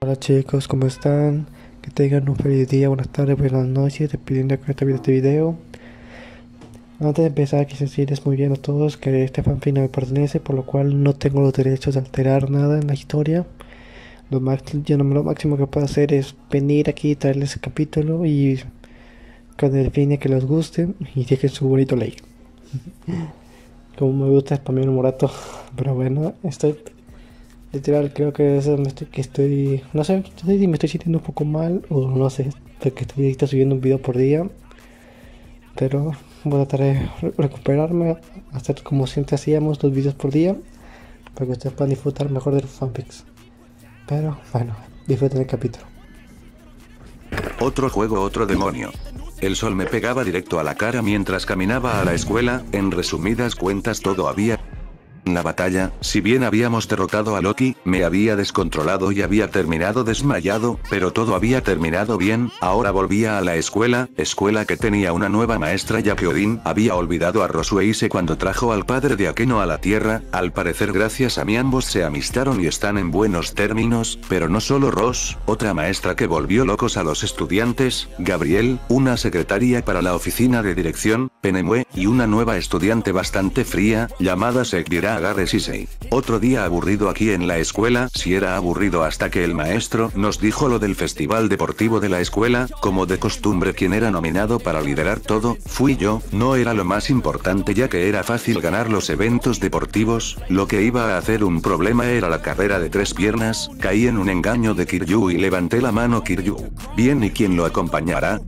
Hola chicos, ¿cómo están? Que tengan un feliz día, buenas tardes, buenas noches, dependiendo de que esté viendo este video. Antes de empezar, quise decirles muy bien a todos que este fanfic no me pertenece, por lo cual no tengo los derechos de alterar nada en la historia. Lo máximo que puedo hacer es venir aquí y traerles el capítulo y con el fin de que les guste y dejen su bonito like. Como me gusta spamear el morato, pero bueno, estoy... Literal, creo que es donde estoy, no sé si me estoy sintiendo un poco mal o no sé, porque estoy subiendo un video por día. Pero voy a tratar de recuperarme, hacer como siempre hacíamos, 2 videos por día, para que ustedes puedan disfrutar mejor de los fanfics. Pero bueno, disfruten el capítulo. Otro juego, otro demonio. El sol me pegaba directo a la cara mientras caminaba a la escuela, en resumidas cuentas todo había... En la batalla, si bien habíamos derrotado a Loki, me había descontrolado y había terminado desmayado, pero todo había terminado bien. Ahora volvía a la escuela que tenía una nueva maestra ya que Odin había olvidado a Rossweisse cuando trajo al padre de Akeno a la tierra. Al parecer gracias a mí ambos se amistaron y están en buenos términos, pero no solo Ross, otra maestra que volvió locos a los estudiantes, Gabriel, una secretaria para la oficina de dirección, Penemue, y una nueva estudiante bastante fría, llamada Sekira. Agarres Issei. Otro día aburrido aquí en la escuela, si era aburrido hasta que el maestro nos dijo lo del festival deportivo de la escuela. Como de costumbre, quien era nominado para liderar todo, fui yo. No era lo más importante ya que era fácil ganar los eventos deportivos, lo que iba a hacer un problema era la carrera de 3 piernas, caí en un engaño de Kiryu y levanté la mano. Kiryu. Bien, ¿y quién lo acompañará?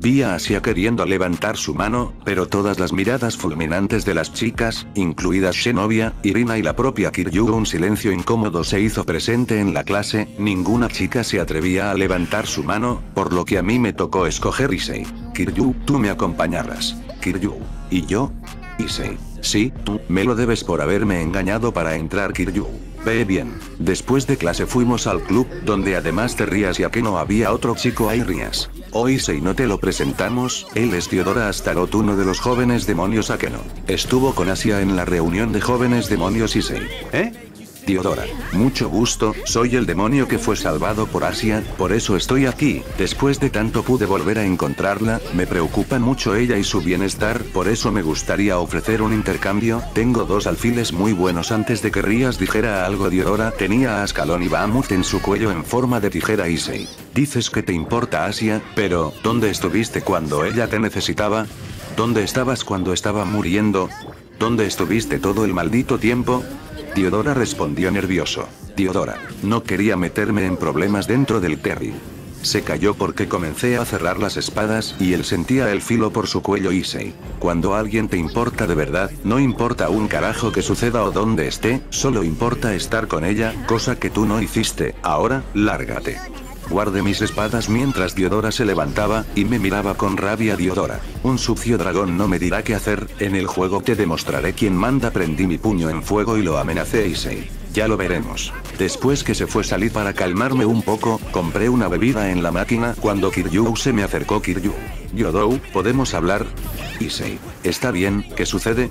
Vi a Asia queriendo levantar su mano, pero todas las miradas fulminantes de las chicas, incluidas Xenovia, Irina y la propia Kiryu. Un silencio incómodo se hizo presente en la clase, ninguna chica se atrevía a levantar su mano, por lo que a mí me tocó escoger. Issei. Kiryu, tú me acompañarás. Kiryu. ¿Y yo? Issei. Sí, tú, me lo debes por haberme engañado para entrar. Kiryu. Ve bien. Después de clase fuimos al club, donde además de Rias y Akeno había otro chico ahí. Rias. Hoy Sei no te lo presentamos, él es Teodora Astaroth, uno de los jóvenes demonios. Akeno estuvo con Asia en la reunión de jóvenes demonios. Y Sei. Diodora, mucho gusto, soy el demonio que fue salvado por Asia, por eso estoy aquí. Después de tanto pude volver a encontrarla, me preocupa mucho ella y su bienestar, por eso me gustaría ofrecer un intercambio. Tengo 2 alfiles muy buenos. Antes de que Rias dijera algo, Diodora tenía a Ascalon y Bahamut en su cuello en forma de tijera. Issei, dices que te importa Asia, pero ¿dónde estuviste cuando ella te necesitaba? ¿Dónde estabas cuando estaba muriendo? ¿Dónde estuviste todo el maldito tiempo? Diodora respondió nervioso. Diodora, no quería meterme en problemas dentro del Terry. Se cayó porque comencé a cerrar las espadas y él sentía el filo por su cuello. Issei, cuando a alguien te importa de verdad, no importa un carajo que suceda o dónde esté, solo importa estar con ella, cosa que tú no hiciste. Ahora, lárgate. Guardé mis espadas mientras Diodora se levantaba, y me miraba con rabia. Diodora, un sucio dragón no me dirá qué hacer, en el juego te demostraré quién manda. Prendí mi puño en fuego y lo amenacé. Issei, ya lo veremos. Después que se fue salí para calmarme un poco, compré una bebida en la máquina, cuando Kiryu se me acercó. Kiryu. Diodou, ¿podemos hablar? Issei, está bien, ¿qué sucede?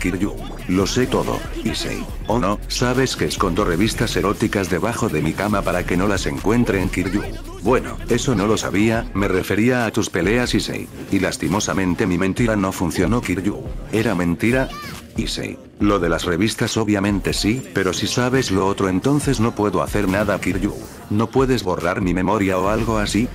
Kiryu, lo sé todo. Issei, oh no, sabes que escondo revistas eróticas debajo de mi cama para que no las encuentren. Kiryu, bueno, eso no lo sabía, me refería a tus peleas. Issei, y lastimosamente mi mentira no funcionó. Kiryu, ¿era mentira? Issei, lo de las revistas obviamente sí, pero si sabes lo otro entonces no puedo hacer nada. Kiryu, ¿no puedes borrar mi memoria o algo así?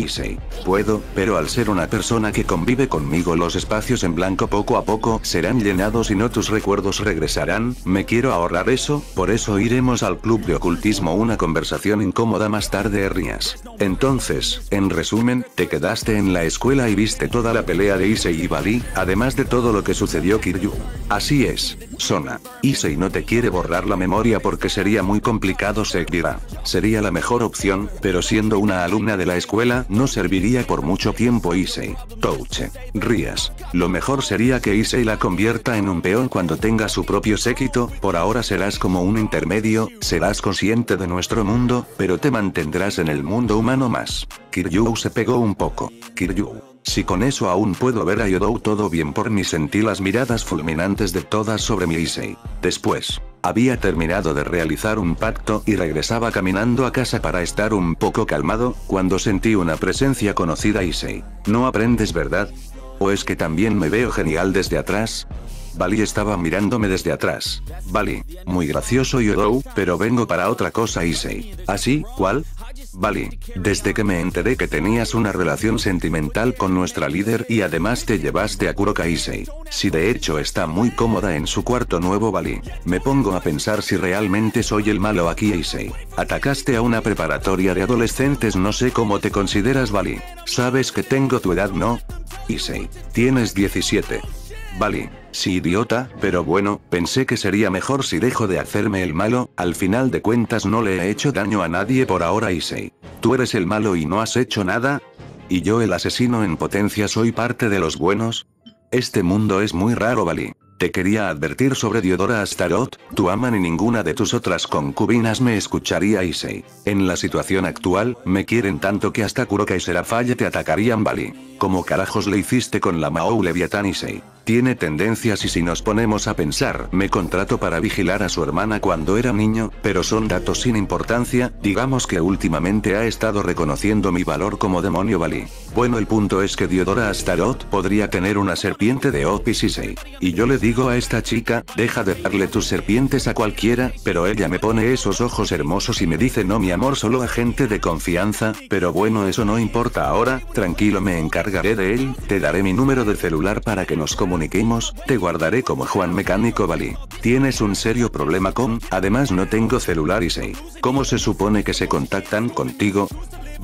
Issei, puedo, pero al ser una persona que convive conmigo los espacios en blanco poco a poco serán llenados y no tus recuerdos regresarán. Me quiero ahorrar eso, por eso iremos al club de ocultismo. Una conversación incómoda más tarde. Rias. Entonces, en resumen, te quedaste en la escuela y viste toda la pelea de Issei y Vali, además de todo lo que sucedió. Kiryu. Así es, Sona. Issei no te quiere borrar la memoria porque sería muy complicado. Sekira. Sería la mejor opción, pero siendo una alumna de la escuela, no serviría por mucho tiempo. Issei. Touche. Rias. Lo mejor sería que Issei la convierta en un peón cuando tenga su propio séquito. Por ahora serás como un intermedio, serás consciente de nuestro mundo, pero te mantendrás en el mundo humano más. Kiryu se pegó un poco. Kiryu. Si con eso aún puedo ver a Yodou, todo bien por mí. Sentí las miradas fulminantes de todas sobre mi Issei. Después, Había terminado de realizar un pacto y regresaba caminando a casa para estar un poco calmado, cuando sentí una presencia conocida. Issei, no aprendes, ¿verdad? ¿O es que también me veo genial desde atrás? Vali estaba mirándome desde atrás. Vali, muy gracioso Yodou, pero vengo para otra cosa. Issei, ¿así? ¿Cuál? Vali, desde que me enteré que tenías una relación sentimental con nuestra líder y además te llevaste a Kuroka. Issei, si de hecho está muy cómoda en su cuarto nuevo. Vali, me pongo a pensar si realmente soy el malo aquí. Issei, atacaste a una preparatoria de adolescentes, no sé cómo te consideras. Vali, sabes que tengo tu edad, ¿no? Issei, tienes 17. Vali, sí idiota, pero bueno, pensé que sería mejor si dejo de hacerme el malo, al final de cuentas no le he hecho daño a nadie por ahora. Issei, tú eres el malo y no has hecho nada. ¿Y yo, el asesino en potencia, soy parte de los buenos? Este mundo es muy raro. Vali, te quería advertir sobre Teodora Astaroth, tu ama ni ninguna de tus otras concubinas me escucharía. Issei, en la situación actual, me quieren tanto que hasta Kuroka y Serafall te atacarían. Vali, ¿cómo carajos le hiciste con la Mao Leviatán? Issei, tiene tendencias y si nos ponemos a pensar, me contrató para vigilar a su hermana cuando era niño, pero son datos sin importancia, digamos que últimamente ha estado reconociendo mi valor como demonio. Vali, bueno, el punto es que Diodora Astaroth podría tener una serpiente de Ophis. Issei, y yo le digo a esta chica, deja de darle tus serpientes a cualquiera, pero ella me pone esos ojos hermosos y me dice no mi amor, solo a gente de confianza, pero bueno, eso no importa ahora, tranquilo, me encargaré de él, te daré mi número de celular para que nos comuniquemos, te guardaré como Juan Mecánico. Vali, tienes un serio problema con, además no tengo celular. Issei, ¿cómo se supone que se contactan contigo?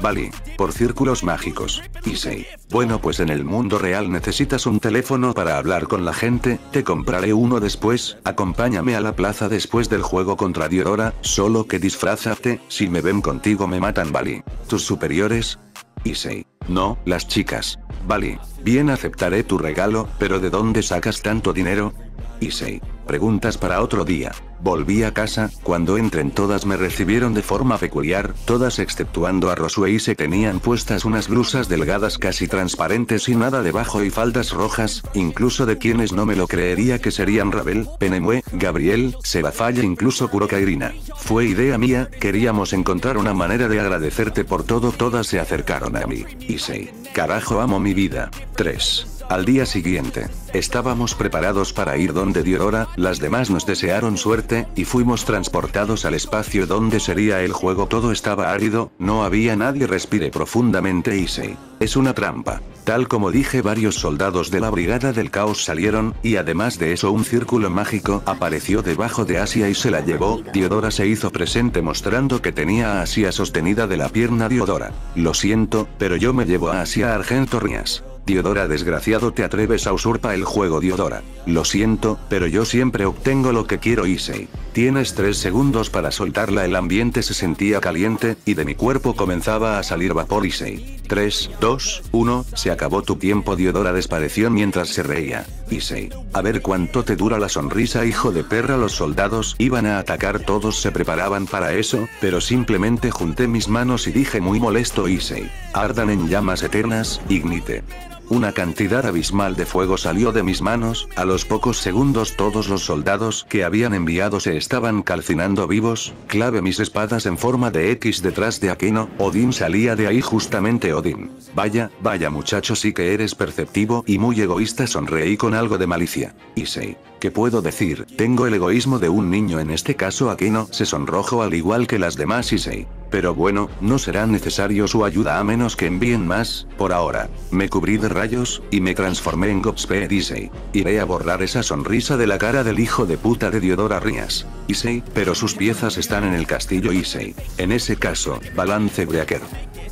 Vali, por círculos mágicos. Issei, bueno, pues en el mundo real necesitas un teléfono para hablar con la gente, te compraré uno después, acompáñame a la plaza después del juego contra Diodora, solo que disfrázate, si me ven contigo me matan. Vali, tus superiores. Issei, no, las chicas. Vali, bien, aceptaré tu regalo, pero ¿de dónde sacas tanto dinero? Issei, preguntas para otro día. Volví a casa, cuando entré en todas me recibieron de forma peculiar, todas exceptuando a Rossweisse tenían puestas unas blusas delgadas casi transparentes y nada debajo y faldas rojas, incluso de quienes no me lo creería que serían Ravel, Penemue, Gabriel, Serafall e incluso Kuroka Irina. Fue idea mía, queríamos encontrar una manera de agradecerte por todo. Todas se acercaron a mí. Issei, carajo, amo mi vida. 3. Al día siguiente, estábamos preparados para ir donde Diodora, las demás nos desearon suerte, y fuimos transportados al espacio donde sería el juego. Todo estaba árido, no había nadie. Respiré profundamente. Issei, es una trampa. Tal como dije, varios soldados de la Brigada del Caos salieron, y además de eso un círculo mágico apareció debajo de Asia y se la llevó. Diodora se hizo presente mostrando que tenía a Asia sostenida de la pierna. Diodora, lo siento, pero yo me llevo a Asia. Argento Rias, Diodora, desgraciado, te atreves a usurpar el juego. Diodora, lo siento, pero yo siempre obtengo lo que quiero. Issei, tienes 3 segundos para soltarla. El ambiente se sentía caliente, y de mi cuerpo comenzaba a salir vapor. Issei, 3, 2, 1, se acabó tu tiempo. Diodora desapareció mientras se reía. Issei, a ver cuánto te dura la sonrisa, hijo de perra. Los soldados iban a atacar, todos se preparaban para eso, pero simplemente junté mis manos y dije muy molesto: Issei, ardan en llamas eternas, ignite. Una cantidad abismal de fuego salió de mis manos, a los pocos segundos todos los soldados que habían enviado se estaban calcinando vivos, clavé mis espadas en forma de X detrás de Akeno. Odin salía de ahí justamente. Odin, vaya muchacho, sí que eres perceptivo y muy egoísta, sonreí con algo de malicia. Issei, ¿qué puedo decir? Tengo el egoísmo de un niño, en este caso Akeno se sonrojó al igual que las demás. Issei, pero bueno, no será necesario su ayuda a menos que envíen más, por ahora. Me cubrí de rayos, y me transformé en Godspeed. Issei, iré a borrar esa sonrisa de la cara del hijo de puta de Diodora Rias. Issei, pero sus piezas están en el castillo. Issei, en ese caso, balance breaker.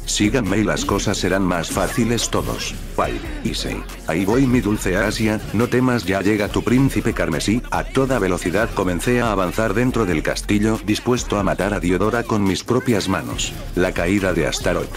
Síganme y las cosas serán más fáciles todos. Bye. Issei, ahí voy mi dulce Asia, no temas, ya llega tu príncipe carmesí. A toda velocidad comencé a avanzar dentro del castillo, dispuesto a matar a Diodora con mis propias manos. La caída de Astaroth.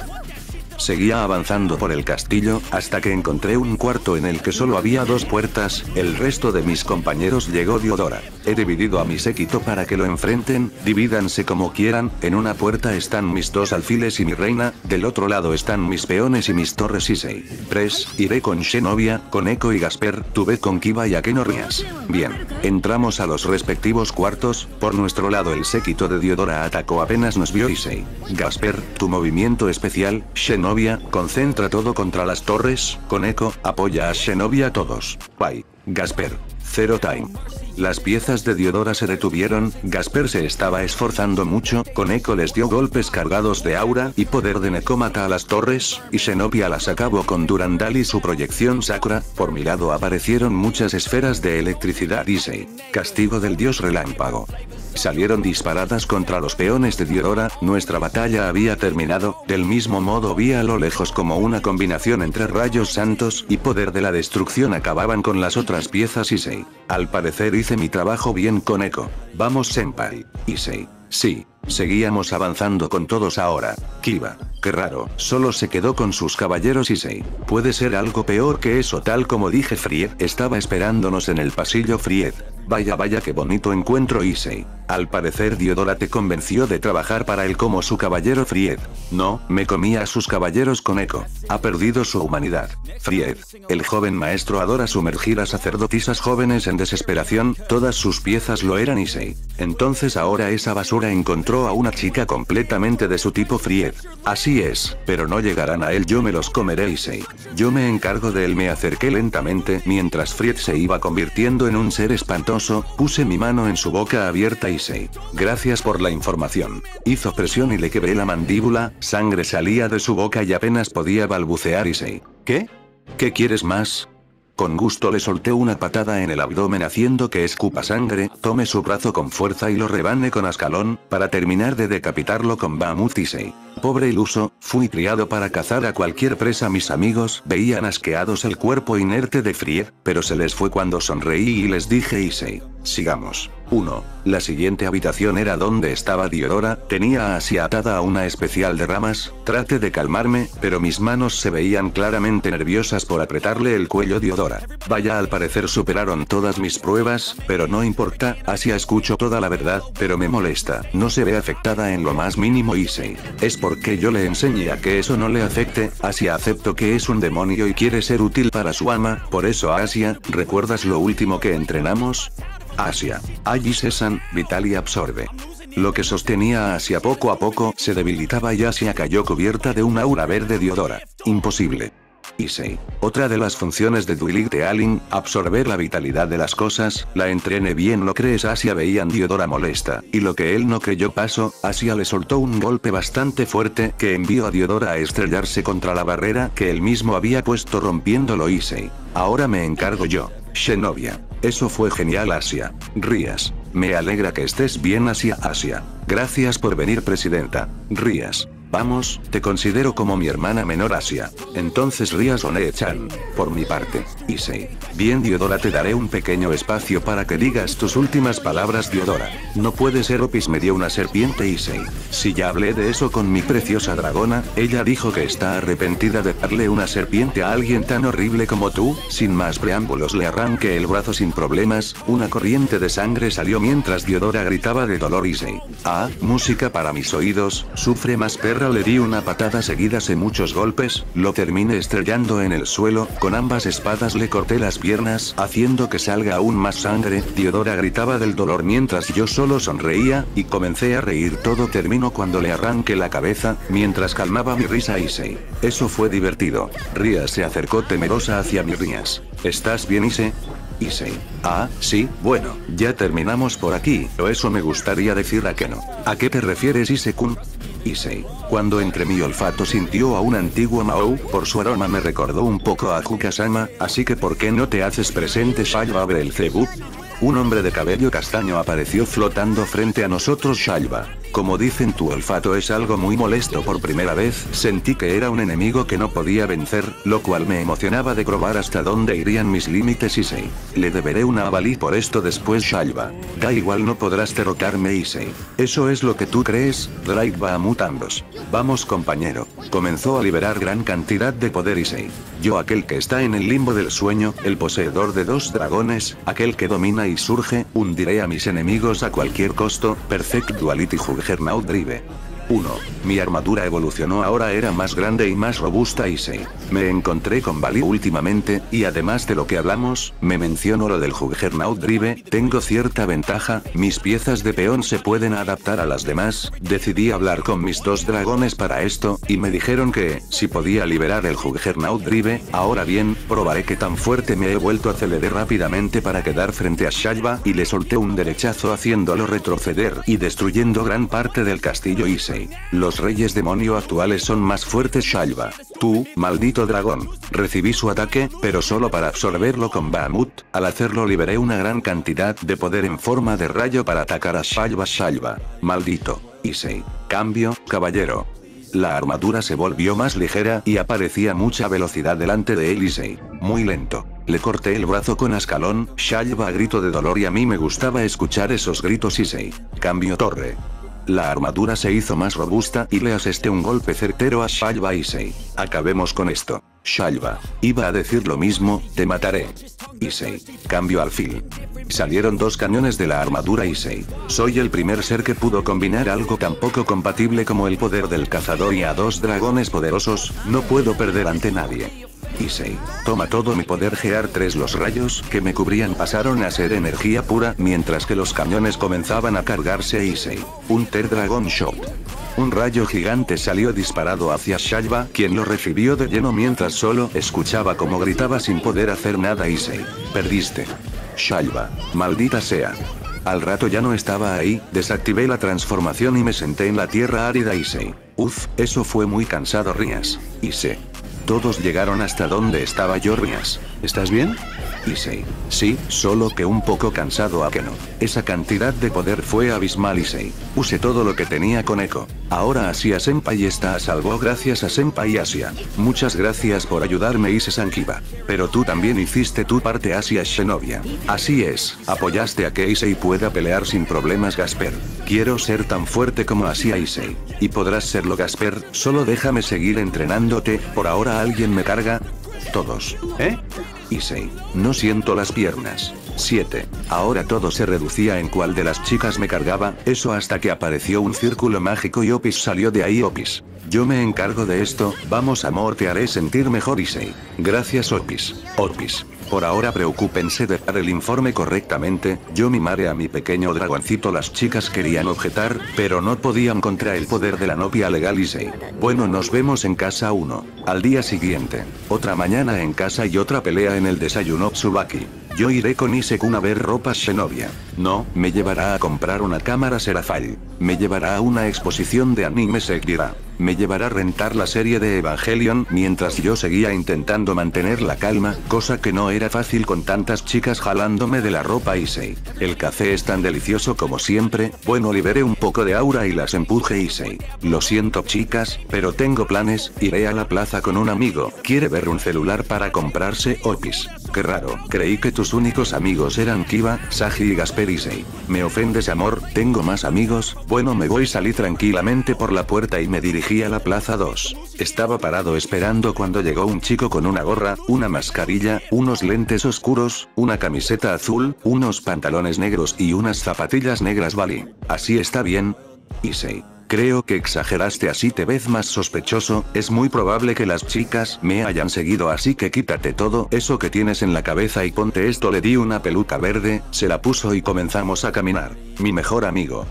Seguía avanzando por el castillo, hasta que encontré un cuarto en el que solo había dos puertas, el resto de mis compañeros llegó Diodora. He dividido a mi séquito para que lo enfrenten, divídanse como quieran, en una puerta están mis dos alfiles y mi reina, del otro lado están mis peones y mis torres Issei. 3. Iré con Xenovia, Koneko y Gasper, tú ve con Kiba y Akeno Rias. Bien. Entramos a los respectivos cuartos, por nuestro lado el séquito de Diodora atacó apenas nos vio Issei. Gasper, tu movimiento especial, Xenovia, concentra todo contra las torres, Koneko, apoya a Xenovia todos. Bye. Gasper. Zero time. Las piezas de Diodora se detuvieron, Gasper se estaba esforzando mucho, Koneko les dio golpes cargados de aura y poder de Nekomata a las torres, y Xenovia las acabó con Durandal y su proyección sacra, por mi lado aparecieron muchas esferas de electricidad Issei. Castigo del dios relámpago. Salieron disparadas contra los peones de Diodora, nuestra batalla había terminado, del mismo modo vi a lo lejos como una combinación entre rayos santos y poder de la destrucción acababan con las otras piezas Issei. Al parecer hice mi trabajo bien Koneko. Vamos senpai. Issei. Sí. Seguíamos avanzando con todos ahora. Kiba. Qué raro, solo se quedó con sus caballeros Issei. Puede ser algo peor que eso tal como dije Fried estaba esperándonos en el pasillo Fried. Vaya vaya qué bonito encuentro Issei. Al parecer Diodora te convenció de trabajar para él como su caballero Fried. No, me comía a sus caballeros Koneko. Ha perdido su humanidad. Fried. El joven maestro adora sumergir a sacerdotisas jóvenes en desesperación, todas sus piezas lo eran Issei. Entonces ahora esa basura encontró a una chica completamente de su tipo Fried. Así es, pero no llegarán a él yo me los comeré Issei. Yo me encargo de él me acerqué lentamente mientras Fried se iba convirtiendo en un ser espantoso, puse mi mano en su boca abierta y Issei. Gracias por la información. Hizo presión y le quebré la mandíbula, sangre salía de su boca y apenas podía balbucear Issei. ¿Qué? ¿Qué quieres más? Con gusto le solté una patada en el abdomen haciendo que escupa sangre, tome su brazo con fuerza y lo rebane con Ascalon, para terminar de decapitarlo con Bahamut Issei. Pobre iluso, fui criado para cazar a cualquier presa mis amigos veían asqueados el cuerpo inerte de Fried, pero se les fue cuando sonreí y les dije Issei. Sigamos. 1. La siguiente habitación era donde estaba Diodora, tenía a Asia atada a una especial de ramas, traté de calmarme, pero mis manos se veían claramente nerviosas por apretarle el cuello Diodora. Vaya al parecer superaron todas mis pruebas, pero no importa, Asia escucho toda la verdad, pero me molesta, no se ve afectada en lo más mínimo Issei. Es porque yo le enseñé a que eso no le afecte, Asia acepto que es un demonio y quiere ser útil para su ama, por eso Asia, ¿recuerdas lo último que entrenamos? Asia. Allí cesan, vital y absorbe. Lo que sostenía a Asia poco a poco se debilitaba y Asia cayó cubierta de un aura verde Diodora. Imposible. Issei. Otra de las funciones de Duilig de Alin, absorber la vitalidad de las cosas, la entrene bien lo crees Asia veían Diodora molesta, y lo que él no creyó pasó, Asia le soltó un golpe bastante fuerte que envió a Diodora a estrellarse contra la barrera que él mismo había puesto rompiéndolo Issei. Ahora me encargo yo. Xenovia. Eso fue genial Asia. Rias. Me alegra que estés bien Asia. Asia. Gracias por venir presidenta. Rias. Vamos, te considero como mi hermana menor Asia. Entonces Rias One-chan. Por mi parte, Issei. Bien Diodora te daré un pequeño espacio para que digas tus últimas palabras Diodora. No puede ser Ophis me dio una serpiente Issei. Si ya hablé de eso con mi preciosa dragona, ella dijo que está arrepentida de darle una serpiente a alguien tan horrible como tú, sin más preámbulos le arranqué el brazo sin problemas, una corriente de sangre salió mientras Diodora gritaba de dolor Issei. Ah, música para mis oídos, sufre más perra le di una patada seguidas y muchos golpes, lo terminé estrellando en el suelo, con ambas espadas le corté las piernas, haciendo que salga aún más sangre, Diodora gritaba del dolor mientras yo solo sonreía, y comencé a reír todo terminó cuando le arranqué la cabeza, mientras calmaba mi risa Issei. Eso fue divertido. Rias se acercó temerosa hacia mi Rias. ¿Estás bien Issei? Issei. Ah, sí, bueno, ya terminamos por aquí, o eso me gustaría decir a que no. ¿A qué te refieres Issei-kun? Issei. Cuando entre mi olfato sintió a un antiguo Mahou, por su aroma me recordó un poco a Kuka-sama, así que ¿por qué no te haces presente Shalba abre el cebú? Un hombre de cabello castaño apareció flotando frente a nosotros Shalba. Como dicen, tu olfato es algo muy molesto. Por primera vez, sentí que era un enemigo que no podía vencer, lo cual me emocionaba de probar hasta dónde irían mis límites. Issei, le deberé una a Vali por esto. Después Shalba. Da igual, no podrás derrotarme, Issei. Eso es lo que tú crees, Drive Bahamut ambos. Vamos, compañero. Comenzó a liberar gran cantidad de poder Issei. Yo, aquel que está en el limbo del sueño, el poseedor de dos dragones, aquel que domina y surge, hundiré a mis enemigos a cualquier costo. Perfect Duality Juggernaut Drive. 1. Mi armadura evolucionó, ahora era más grande y más robusta. Issei, me encontré con Vali últimamente, y además de lo que hablamos, me mencionó lo del Juggernaut Drive. Tengo cierta ventaja, mis piezas de peón se pueden adaptar a las demás. Decidí hablar con mis dos dragones para esto, y me dijeron que, si podía liberar el Juggernaut Drive, ahora bien, probaré que tan fuerte me he vuelto. Aceleré rápidamente para quedar frente a Shalba, y le solté un derechazo haciéndolo retroceder y destruyendo gran parte del castillo. Issei, los reyes demonio actuales son más fuertes. Shalba, tú, maldito dragón. Recibí su ataque, pero solo para absorberlo con Bahamut. Al hacerlo liberé una gran cantidad de poder en forma de rayo para atacar a Shalba. Shalba, maldito. Issei, cambio, caballero. La armadura se volvió más ligera y aparecía mucha velocidad delante de él. Issei, muy lento. Le corté el brazo con Ascalon. Shalba grito de dolor y a mí me gustaba escuchar esos gritos. Issei, cambio torre. La armadura se hizo más robusta y le asesté un golpe certero a Shalba. Issei, acabemos con esto. Shalba, iba a decir lo mismo, te mataré. Issei, cambio alfil. Salieron dos cañones de la armadura. Issei, soy el primer ser que pudo combinar algo tan poco compatible como el poder del cazador y a dos dragones poderosos, no puedo perder ante nadie. Issei, toma todo mi poder. Gear 3. Los rayos que me cubrían pasaron a ser energía pura mientras que los cañones comenzaban a cargarse. Issei, un Ter Dragon Shot. Un rayo gigante salió disparado hacia Shalba, quien lo recibió de lleno mientras solo escuchaba como gritaba sin poder hacer nada. Issei, perdiste. Shalba, maldita sea. Al rato ya no estaba ahí, desactivé la transformación y me senté en la tierra árida. Issei, uff, eso fue muy cansado. Rias, Issei. Todos llegaron hasta donde estaba yo. Rias, ¿estás bien? Issei, sí, solo que un poco cansado. Akeno, esa cantidad de poder fue abismal. Issei, usé todo lo que tenía. Koneko, ahora Asia senpai está a salvo gracias a senpai Asia. Muchas gracias por ayudarme, Issei-san. Kiba, pero tú también hiciste tu parte. Asia Xenovia, así es, apoyaste a que Issei pueda pelear sin problemas. Gasper, quiero ser tan fuerte como Asia. Issei, y podrás serlo. Gasper, solo déjame seguir entrenándote, por ahora. ¿Alguien me carga? Todos. ¿Eh? Issei, no siento las piernas. 7. Ahora todo se reducía en cuál de las chicas me cargaba, eso hasta que apareció un círculo mágico y Ophis salió de ahí. Ophis, yo me encargo de esto, vamos amor, te haré sentir mejor. Issei, gracias Ophis. Ophis, por ahora preocúpense de dar el informe correctamente, yo mimaré a mi pequeño dragoncito. Las chicas querían objetar, pero no podían contra el poder de la novia legal. Issei, bueno, nos vemos en casa. 1. Al día siguiente, otra mañana en casa y otra pelea en el desayuno. Tsubaki, yo iré con Issei-kun a ver ropa. Xenovia, no, me llevará a comprar una cámara. Serafall, me llevará a una exposición de anime. Sekira, me llevará a rentar la serie de Evangelion. Mientras yo seguía intentando mantener la calma, cosa que no era fácil con tantas chicas jalándome de la ropa. Issei, el café es tan delicioso como siempre, bueno, liberé un poco de aura y las empuje. Issei, lo siento chicas, pero tengo planes, iré a la plaza con un amigo, quiere ver un celular para comprarse. Ophis, qué raro, creí que tus únicos amigos eran Kiba, Saji y Gasper. Issei, me ofendes amor, tengo más amigos, bueno me voy. Salí tranquilamente por la puerta y me dirigí a la plaza. 2. Estaba parado esperando cuando llegó un chico con una gorra, una mascarilla, unos lentes oscuros, una camiseta azul, unos pantalones negros y unas zapatillas negras. Vali, ¿así está bien? Issei, creo que exageraste, así te ves más sospechoso, es muy probable que las chicas me hayan seguido, así que quítate todo eso que tienes en la cabeza y ponte esto. Le di una peluca verde, se la puso y comenzamos a caminar. Mi mejor amigo.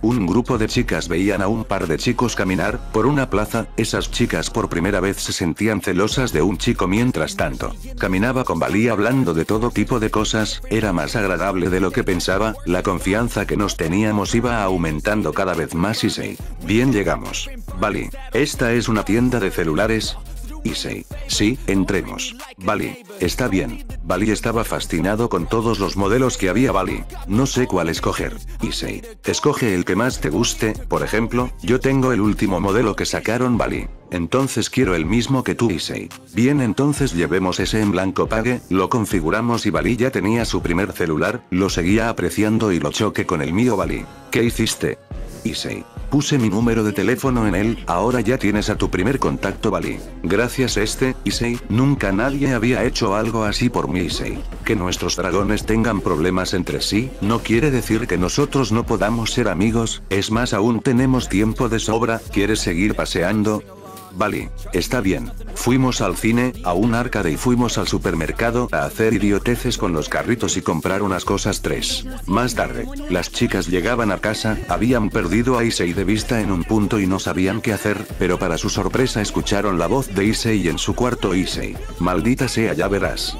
Un grupo de chicas veían a un par de chicos caminar por una plaza, esas chicas por primera vez se sentían celosas de un chico. Mientras tanto, caminaba con Vali hablando de todo tipo de cosas, era más agradable de lo que pensaba, la confianza que nos teníamos iba aumentando cada vez más. Issei, bien llegamos. Vali, ¿esta es una tienda de celulares? Issei. Sí, entremos. Vali. Está bien. Vali estaba fascinado con todos los modelos que había. Vali, no sé cuál escoger. Issei. Escoge el que más te guste, por ejemplo, yo tengo el último modelo que sacaron. Vali. Entonces quiero el mismo que tú. Issei. Bien, entonces llevemos ese en blanco pague, lo configuramos y Vali ya tenía su primer celular, lo seguía apreciando y lo choqué con el mío. Vali. ¿Qué hiciste? Issei. Puse mi número de teléfono en él, ahora ya tienes a tu primer contacto. Vali. Gracias Issei, nunca nadie había hecho algo así por mí. Issei. Que nuestros dragones tengan problemas entre sí, no quiere decir que nosotros no podamos ser amigos, es más aún tenemos tiempo de sobra, ¿quieres seguir paseando? Vali. Está bien. Fuimos al cine, a un arcade y fuimos al supermercado a hacer idioteces con los carritos y comprar unas cosas. 3. Más tarde, las chicas llegaban a casa, habían perdido a Issei de vista en un punto y no sabían qué hacer, pero para su sorpresa escucharon la voz de Issei en su cuarto. Issei. Maldita sea, ya verás.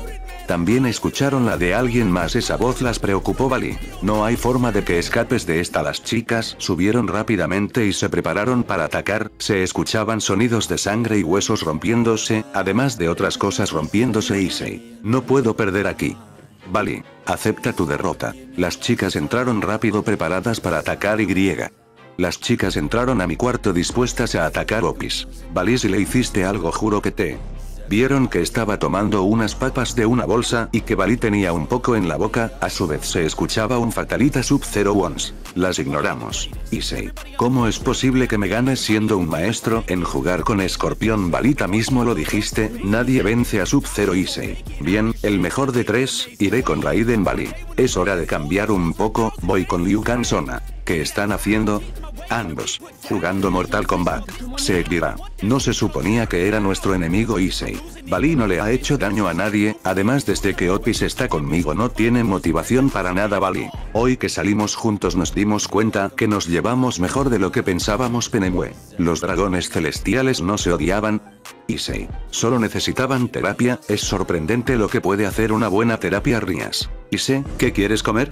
También escucharon la de alguien más, esa voz las preocupó. Vali. No hay forma de que escapes de esta. Las chicas subieron rápidamente y se prepararon para atacar, se escuchaban sonidos de sangre y huesos rompiéndose, además de otras cosas rompiéndose. Issei. No puedo perder aquí. Vali. Acepta tu derrota. Las chicas entraron rápido preparadas para atacar. Las chicas entraron a mi cuarto dispuestas a atacar. Ophis. Vali, si le hiciste algo juro que te... Vieron que estaba tomando unas papas de una bolsa y que Vali tenía un poco en la boca, a su vez se escuchaba un fatalita Sub-Zero Ones. Las ignoramos. Issei. ¿Cómo es posible que me ganes siendo un maestro en jugar con escorpión? Valita mismo lo dijiste, nadie vence a Sub-Zero. Issei. Bien, el mejor de 3, iré con Raiden. Vali. Es hora de cambiar un poco, voy con Liu Kang. Sona. ¿Qué están haciendo? Ambos. Jugando Mortal Kombat. Sekira. No se suponía que era nuestro enemigo. Issei. Vali no le ha hecho daño a nadie, además desde que Ophis está conmigo no tiene motivación para nada. Vali. Hoy que salimos juntos nos dimos cuenta que nos llevamos mejor de lo que pensábamos. Penemue. Los dragones celestiales no se odiaban. Issei. Solo necesitaban terapia, es sorprendente lo que puede hacer una buena terapia. Rias. Issei, ¿qué quieres comer?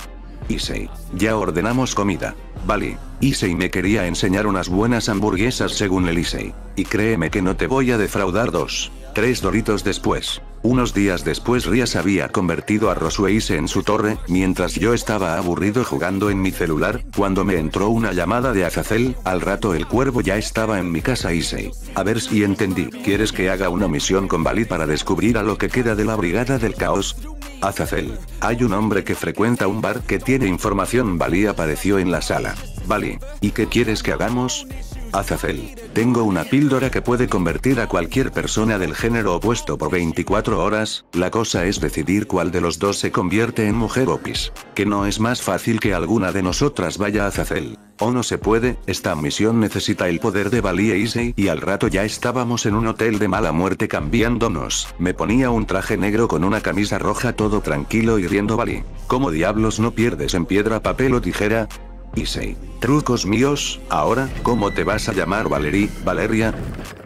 Issei. Ya ordenamos comida. Vali. Issei me quería enseñar unas buenas hamburguesas según el Issei. Y créeme que no te voy a defraudar. 2, 3 Doritos después. Unos días después Rias había convertido a Rossweisse en su torre, mientras yo estaba aburrido jugando en mi celular, cuando me entró una llamada de Azazel, al rato el cuervo ya estaba en mi casa. Issei. A ver si entendí, ¿quieres que haga una misión con Vali para descubrir a lo que queda de la Brigada del Caos? Azazel. Hay un hombre que frecuenta un bar que tiene información. Vali apareció en la sala. Vali. ¿Y qué quieres que hagamos? Azazel. Tengo una píldora que puede convertir a cualquier persona del género opuesto por 24 horas, la cosa es decidir cuál de los dos se convierte en mujer. Ophis. Que no es más fácil que alguna de nosotras vaya a Azazel. O no se puede, esta misión necesita el poder de Vali e Issei, y al rato ya estábamos en un hotel de mala muerte cambiándonos, me ponía un traje negro con una camisa roja, todo tranquilo y riendo. Vali. ¿Cómo diablos no pierdes en piedra, papel o tijera? Issei. Trucos míos, ahora, ¿cómo te vas a llamar? Valeria?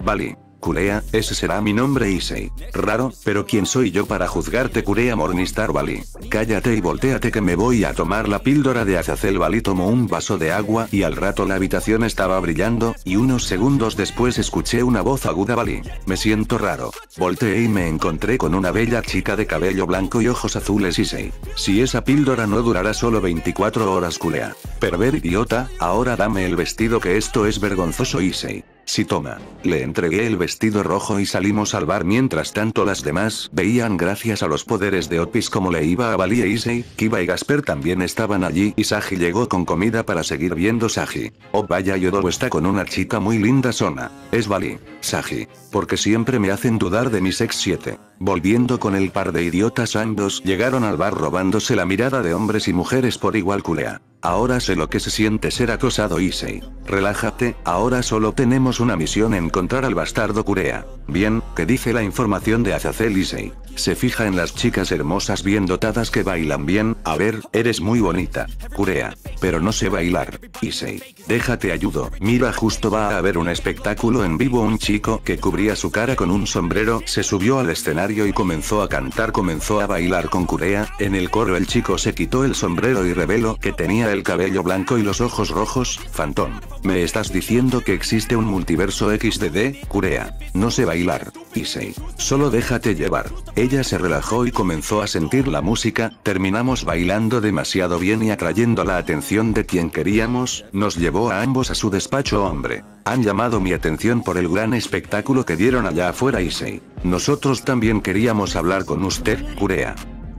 Vali. Curea, ese será mi nombre. Issei. Raro, pero ¿quién soy yo para juzgarte? Curea Morningstar. Vali. Cállate y voltéate que me voy a tomar la píldora de Azazel. Vali tomó un vaso de agua y al rato la habitación estaba brillando, y unos segundos después escuché una voz aguda. Vali. Me siento raro. Volteé y me encontré con una bella chica de cabello blanco y ojos azules. Issei. Si esa píldora no durará solo 24 horas. Curea. Perver idiota, ahora dame el vestido que esto es vergonzoso. Issei. Si toma. Le entregué el vestido rojo y salimos al bar. Mientras tanto las demás veían gracias a los poderes de Ophis como le iba a Vali e Issei. Kiba y Gasper también estaban allí y Saji llegó con comida para seguir viendo. Saji. Oh vaya, Yodoro está con una chica muy linda. Sona. Es Vali. Saji. Porque siempre me hacen dudar de mi sex. 7. Volviendo con el par de idiotas, ambos llegaron al bar robándose la mirada de hombres y mujeres por igual. Culea. Ahora sé lo que se siente ser acosado. Issei. Relájate, ahora solo tenemos una misión: encontrar al bastardo. Curea. Bien, ¿qué dice la información de Azazel? Issei. Se fija en las chicas hermosas bien dotadas que bailan bien. A ver, eres muy bonita. Curea. Pero no sé bailar. Issei. Déjate ayudo. Mira, justo va a haber un espectáculo en vivo. Un chico que cubría su cara con un sombrero se subió al escenario y comenzó a cantar. Comenzó a bailar con Curea. En el coro el chico se quitó el sombrero y reveló que tenía el cabello blanco y los ojos rojos. Fantón. ¿Me estás diciendo que existe un multiverso XDD? Curea. No sé bailar. Issei. Solo déjate llevar. Ella se relajó y comenzó a sentir la música, terminamos bailando demasiado bien y atrayendo la atención de quien queríamos, nos llevó a ambos a su despacho. Hombre, han llamado mi atención por el gran espectáculo que dieron allá afuera. Issei, nosotros también queríamos hablar con usted, Kurea.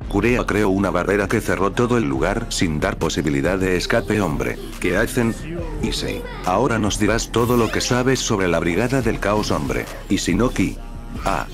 Kurea creó una barrera que cerró todo el lugar sin dar posibilidad de escape. Hombre, ¿qué hacen? Issei, ahora nos dirás todo lo que sabes sobre la brigada del caos. Hombre, y si no Ki. Ah.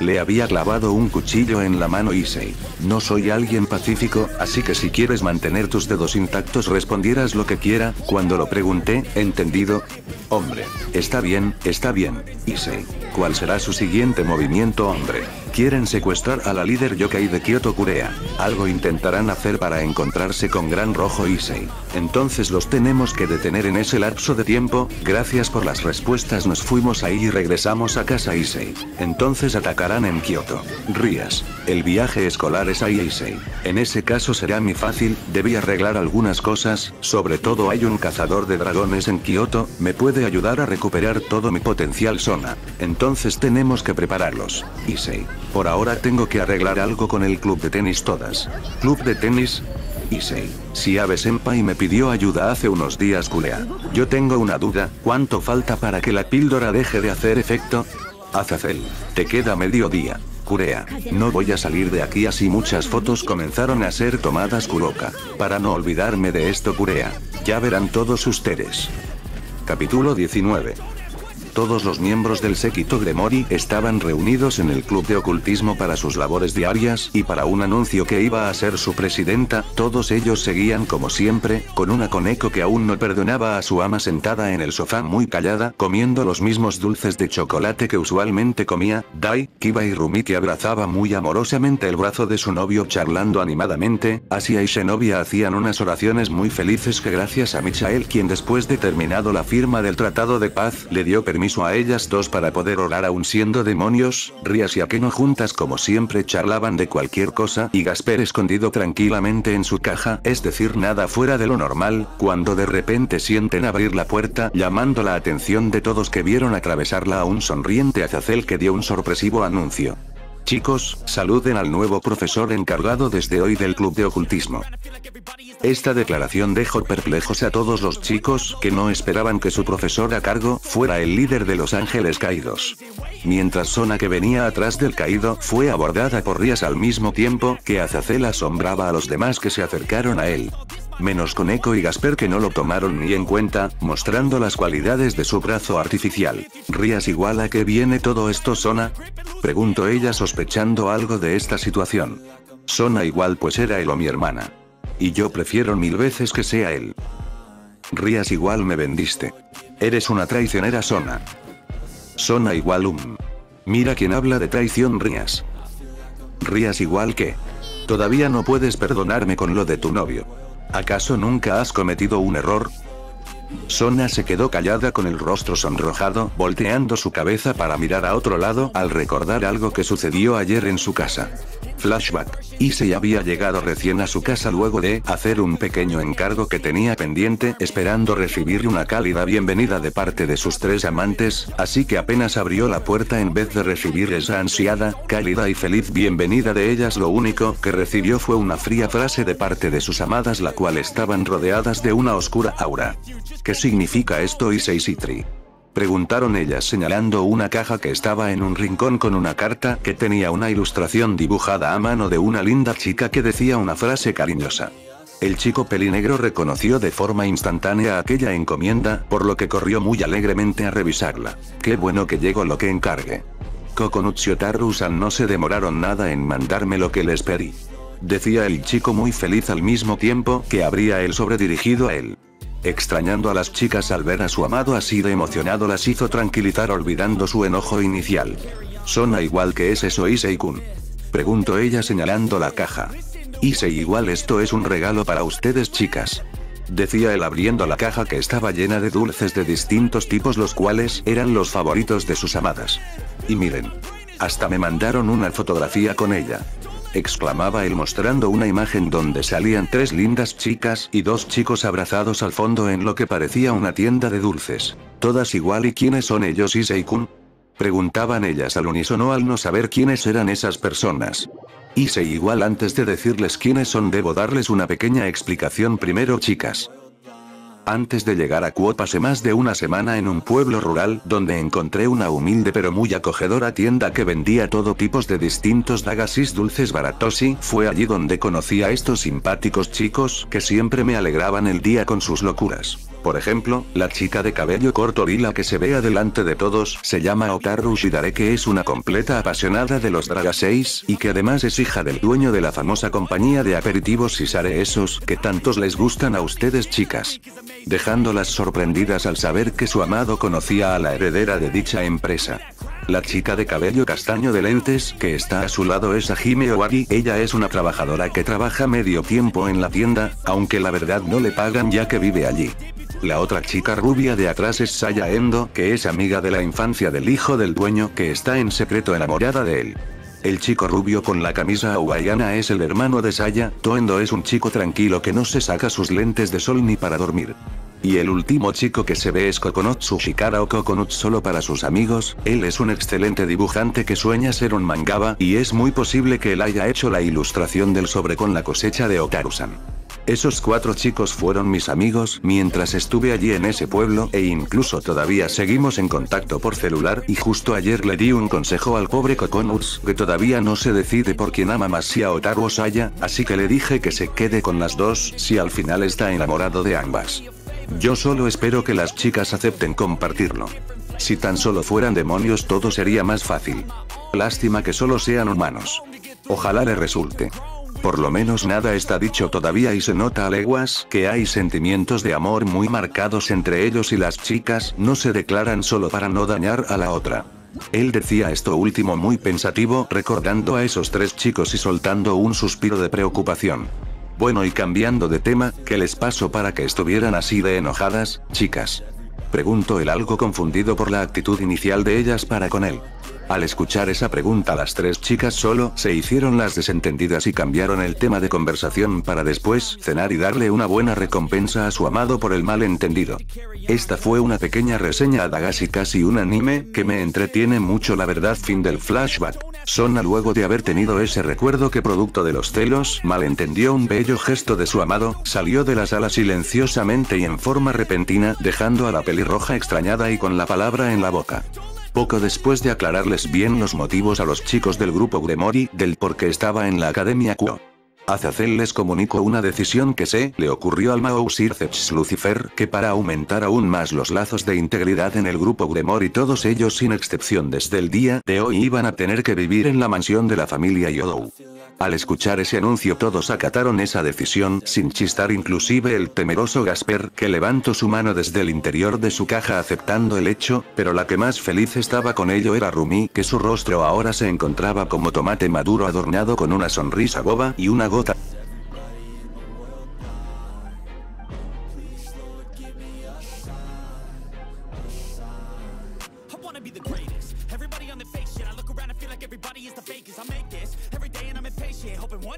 Le había clavado un cuchillo en la mano. Issei, no soy alguien pacífico, así que si quieres mantener tus dedos intactos respondieras lo que quiera, cuando lo pregunté, ¿entendido? Hombre, está bien, Issei. ¿Cuál será su siguiente movimiento? Hombre, quieren secuestrar a la líder yokai de Kyoto, Kurea. Algo intentarán hacer para encontrarse con Gran Rojo. Issei, entonces los tenemos que detener en ese lapso de tiempo. Gracias por las respuestas. Nos fuimos ahí y regresamos a casa. Issei, entonces atacarán en Kyoto. Rias, el viaje escolar es ahí. Issei, en ese caso será muy fácil, debí arreglar algunas cosas, sobre todo hay un cazador de dragones en Kyoto, me puede ayudar a recuperar todo mi potencial Sona. Entonces tenemos que prepararlos. Issei, por ahora tengo que arreglar algo con el club de tenis. Todas. ¿Club de tenis? Issei, si Abe Senpai me pidió ayuda hace unos días. Kurea, yo tengo una duda, ¿cuánto falta para que la píldora deje de hacer efecto? Azazel, te queda mediodía. Kurea, no voy a salir de aquí así. Muchas fotos comenzaron a ser tomadas. Kuroka, para no olvidarme de esto. Kurea, ya verán todos ustedes. Capítulo 19. Todos los miembros del séquito Gremory estaban reunidos en el club de ocultismo para sus labores diarias y para un anuncio que iba a ser su presidenta. Todos ellos seguían como siempre, con una Koneko que aún no perdonaba a su ama sentada en el sofá muy callada, comiendo los mismos dulces de chocolate que usualmente comía. Dai, Kiba y Rumi, que abrazaba muy amorosamente el brazo de su novio charlando animadamente. Asia y Xenovia hacían unas oraciones muy felices que gracias a Michael, quien después de terminado la firma del Tratado de Paz, le dio permiso a ellas dos para poder orar aún siendo demonios. Rias y Akeno juntas como siempre charlaban de cualquier cosa y Gasper escondido tranquilamente en su caja, es decir, nada fuera de lo normal, cuando de repente sienten abrir la puerta, llamando la atención de todos que vieron atravesarla a un sonriente Azazel que dio un sorpresivo anuncio. Chicos, saluden al nuevo profesor encargado desde hoy del club de ocultismo. Esta declaración dejó perplejos a todos los chicos que no esperaban que su profesor a cargo fuera el líder de los ángeles caídos. Mientras Sona, que venía atrás del caído, fue abordada por Rias al mismo tiempo que Azazel asombraba a los demás que se acercaron a él. Menos Koneko y Gasper, que no lo tomaron ni en cuenta, mostrando las cualidades de su brazo artificial. Rias, igual a que viene todo esto Sona, preguntó ella sospechando algo de esta situación. Sona, igual, pues era él o mi hermana. Y yo prefiero mil veces que sea él. Rias, igual, me vendiste. Eres una traicionera Sona. Sona, igual, mira quién habla de traición. Rias. Rias, igual, que todavía no puedes perdonarme con lo de tu novio. ¿Acaso nunca has cometido un error? Sona se quedó callada con el rostro sonrojado, volteando su cabeza para mirar a otro lado al recordar algo que sucedió ayer en su casa. Flashback. Issei había llegado recién a su casa luego de hacer un pequeño encargo que tenía pendiente, esperando recibir una cálida bienvenida de parte de sus tres amantes, así que apenas abrió la puerta en vez de recibir esa ansiada, cálida y feliz bienvenida de ellas, lo único que recibió fue una fría frase de parte de sus amadas, la cual estaban rodeadas de una oscura aura. ¿Qué significa esto, Issei Sitri? Preguntaron ellas, señalando una caja que estaba en un rincón con una carta que tenía una ilustración dibujada a mano de una linda chica que decía una frase cariñosa. El chico pelinegro reconoció de forma instantánea aquella encomienda, por lo que corrió muy alegremente a revisarla. Qué bueno que llegó lo que encargué. Kokonotsu Shikara-san, no se demoraron nada en mandarme lo que les pedí, decía el chico muy feliz al mismo tiempo que abría el sobre dirigido a él. Extrañando a las chicas al ver a su amado así de emocionado, las hizo tranquilizar olvidando su enojo inicial. Sona, igual, que es eso, Issei-kun? Preguntó ella señalando la caja. Issei, igual, esto es un regalo para ustedes, chicas, decía él abriendo la caja que estaba llena de dulces de distintos tipos, los cuales eran los favoritos de sus amadas. Y miren, hasta me mandaron una fotografía con ella, exclamaba él mostrando una imagen donde salían tres lindas chicas y dos chicos abrazados al fondo en lo que parecía una tienda de dulces. Todas igual, ¿y quiénes son ellos, Issei-kun? Preguntaban ellas al unísono al no saber quiénes eran esas personas. Issei igual antes de decirles quiénes son debo darles una pequeña explicación primero chicas. Antes de llegar a Kuo pasé más de una semana en un pueblo rural donde encontré una humilde pero muy acogedora tienda que vendía todo tipo de distintos dagasis dulces baratos y fue allí donde conocí a estos simpáticos chicos que siempre me alegraban el día con sus locuras. Por ejemplo, la chica de cabello corto lila que se ve adelante de todos se llama Otaru Shidare, que es una completa apasionada de los dagaseis y que además es hija del dueño de la famosa compañía de aperitivos Sisare, esos que tantos les gustan a ustedes chicas. Dejándolas sorprendidas al saber que su amado conocía a la heredera de dicha empresa. La chica de cabello castaño de lentes que está a su lado es Hajime Owari, ella es una trabajadora que trabaja medio tiempo en la tienda, aunque la verdad no le pagan ya que vive allí. La otra chica rubia de atrás es Saya Endo, que es amiga de la infancia del hijo del dueño que está en secreto enamorada de él. El chico rubio con la camisa hawaiana es el hermano de Saya, Toendo es un chico tranquilo que no se saca sus lentes de sol ni para dormir. Y el último chico que se ve es Kokonotsu Shikara o Kokonut solo para sus amigos, él es un excelente dibujante que sueña ser un mangaka y es muy posible que él haya hecho la ilustración del sobre con la cosecha de Otaru-san. Esos cuatro chicos fueron mis amigos mientras estuve allí en ese pueblo e incluso todavía seguimos en contacto por celular y justo ayer le di un consejo al pobre Kokonutsu que todavía no se decide por quién ama más, si a Otaru o Saya, así que le dije que se quede con las dos si al final está enamorado de ambas. Yo solo espero que las chicas acepten compartirlo. Si tan solo fueran demonios todo sería más fácil. Lástima que solo sean humanos. Ojalá le resulte. Por lo menos nada está dicho todavía y se nota a leguas que hay sentimientos de amor muy marcados entre ellos y las chicas no se declaran solo para no dañar a la otra. Él decía esto último muy pensativo, recordando a esos tres chicos y soltando un suspiro de preocupación. Bueno, y cambiando de tema, ¿qué les pasó para que estuvieran así de enojadas, chicas? Preguntó él algo confundido por la actitud inicial de ellas para con él. Al escuchar esa pregunta las tres chicas solo se hicieron las desentendidas y cambiaron el tema de conversación para después cenar y darle una buena recompensa a su amado por el malentendido. Esta fue una pequeña reseña a Dagasi casi un anime que me entretiene mucho la verdad. Fin del flashback. Sona luego de haber tenido ese recuerdo que producto de los celos malentendió un bello gesto de su amado, salió de la sala silenciosamente y en forma repentina dejando a la pelirroja extrañada y con la palabra en la boca. Poco después de aclararles bien los motivos a los chicos del grupo Gremory del por qué estaba en la Academia Kuo, Azazel les comunicó una decisión que se le ocurrió al Mao Sirceps Lucifer, que para aumentar aún más los lazos de integridad en el grupo Gremory todos ellos sin excepción desde el día de hoy iban a tener que vivir en la mansión de la familia Yodou. Al escuchar ese anuncio todos acataron esa decisión sin chistar, inclusive el temeroso Gasper que levantó su mano desde el interior de su caja aceptando el hecho, pero la que más feliz estaba con ello era Rumi, que su rostro ahora se encontraba como tomate maduro adornado con una sonrisa boba y una gota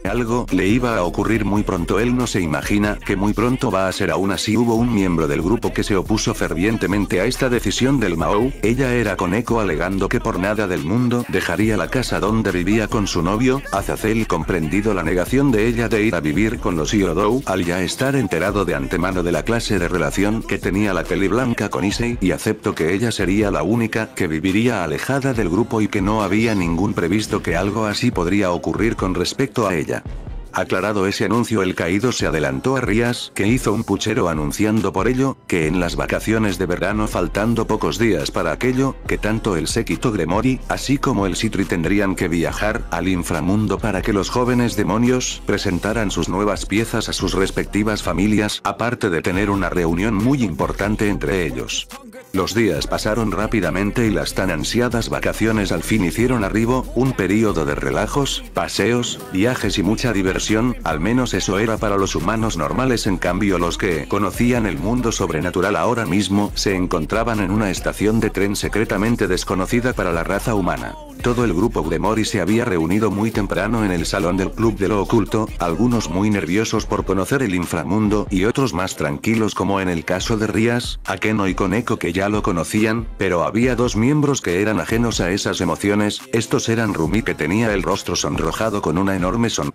algo le iba a ocurrir muy pronto. Él no se imagina que muy pronto va a ser. Aún así hubo un miembro del grupo que se opuso fervientemente a esta decisión del Mao, ella era Koneko, alegando que por nada del mundo dejaría la casa donde vivía con su novio. Azazel, comprendido la negación de ella de ir a vivir con los Yodou al ya estar enterado de antemano de la clase de relación que tenía la peliblanca con Issei, y aceptó que ella sería la única que viviría alejada del grupo y que no había ningún previsto que algo así podría ocurrir con respecto a ella. Aclarado ese anuncio el caído se adelantó a Rias, que hizo un puchero anunciando por ello, que en las vacaciones de verano faltando pocos días para aquello, que tanto el séquito Gremory, así como el Sitri tendrían que viajar al inframundo para que los jóvenes demonios presentaran sus nuevas piezas a sus respectivas familias, aparte de tener una reunión muy importante entre ellos. Los días pasaron rápidamente y las tan ansiadas vacaciones al fin hicieron arribo, un periodo de relajos, paseos, viajes y mucha diversión, al menos eso era para los humanos normales. En cambio los que conocían el mundo sobrenatural ahora mismo se encontraban en una estación de tren secretamente desconocida para la raza humana. Todo el grupo Gremory se había reunido muy temprano en el salón del Club de lo Oculto, algunos muy nerviosos por conocer el inframundo y otros más tranquilos como en el caso de Rias, Akeno y Koneko que ya lo conocían, pero había dos miembros que eran ajenos a esas emociones, estos eran Rumi que tenía el rostro sonrojado con una enorme sonrisa.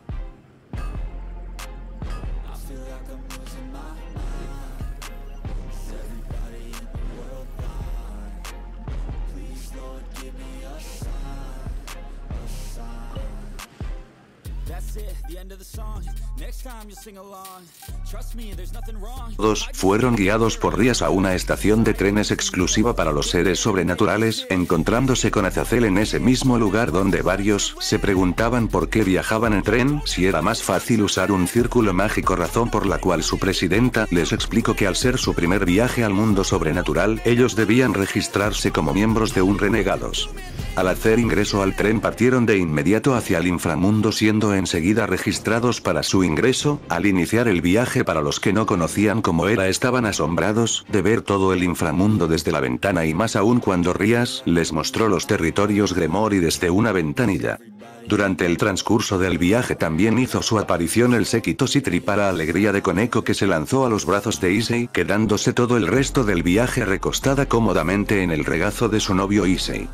Todos fueron guiados por Rias a una estación de trenes exclusiva para los seres sobrenaturales, encontrándose con Azazel en ese mismo lugar donde varios se preguntaban por qué viajaban en tren, si era más fácil usar un círculo mágico, razón por la cual su presidenta les explicó que al ser su primer viaje al mundo sobrenatural, ellos debían registrarse como miembros de un renegados. Al hacer ingreso al tren partieron de inmediato hacia el inframundo siendo enseguida registrados para su ingreso. Al iniciar el viaje, para los que no conocían cómo era estaban asombrados de ver todo el inframundo desde la ventana y más aún cuando Rias les mostró los territorios Gremory desde una ventanilla. Durante el transcurso del viaje también hizo su aparición el séquito Sitri para alegría de Koneko que se lanzó a los brazos de Issei, quedándose todo el resto del viaje recostada cómodamente en el regazo de su novio Issei.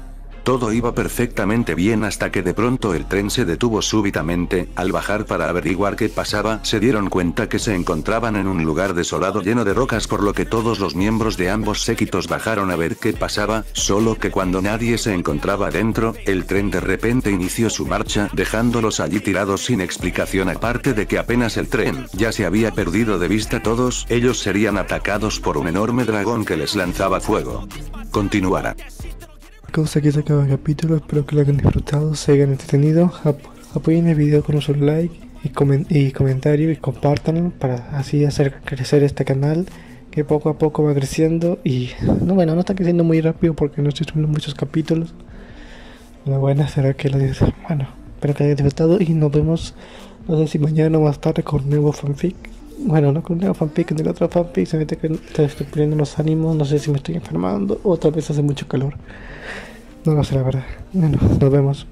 Todo iba perfectamente bien hasta que de pronto el tren se detuvo súbitamente. Al bajar para averiguar qué pasaba, se dieron cuenta que se encontraban en un lugar desolado lleno de rocas, por lo que todos los miembros de ambos séquitos bajaron a ver qué pasaba, solo que cuando nadie se encontraba dentro, el tren de repente inició su marcha, dejándolos allí tirados sin explicación. Aparte de que apenas el tren ya se había perdido de vista todos, ellos serían atacados por un enorme dragón que les lanzaba fuego. Continuará. Cosa que se acaba el capítulo, espero que lo hayan disfrutado, se hayan entretenido, apoyen el video con un like y, comentario y compártanlo para así hacer crecer este canal que poco a poco va creciendo y no, bueno, no está creciendo muy rápido porque no estoy subiendo muchos capítulos. Bueno, será que lo disfruten, bueno, espero que lo hayan disfrutado y nos vemos, no sé si mañana o más tarde con un nuevo fanfic. Bueno, no con el fanfic, en el otro fanfic se me está poniendo los ánimos, no sé si me estoy enfermando o tal vez hace mucho calor. No lo sé la verdad. Bueno, nos vemos.